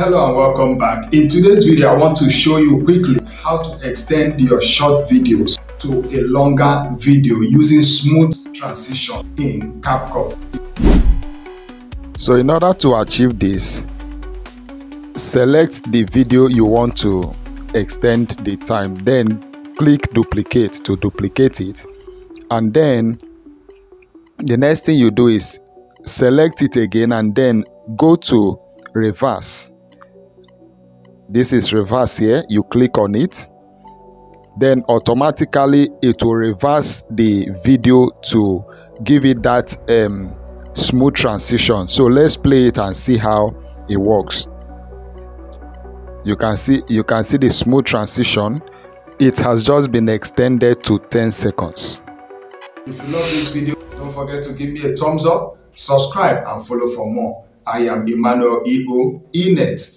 Hello and welcome back. In today's video, I want to show you quickly how to extend your short videos to a longer video using smooth transition in CapCut. So in order to achieve this, select the video you want to extend the time, then click duplicate to duplicate it, and then the next thing you do is select it again and then go to reverse. This is reverse here. You click on it, then automatically it will reverse the video to give it that smooth transition. So let's play it and see how it works. You can see the smooth transition. It has just been extended to 10 seconds. If you love this video, don't forget to give me a thumbs up, subscribe and follow for more. I am Emmanuel Ego Enet,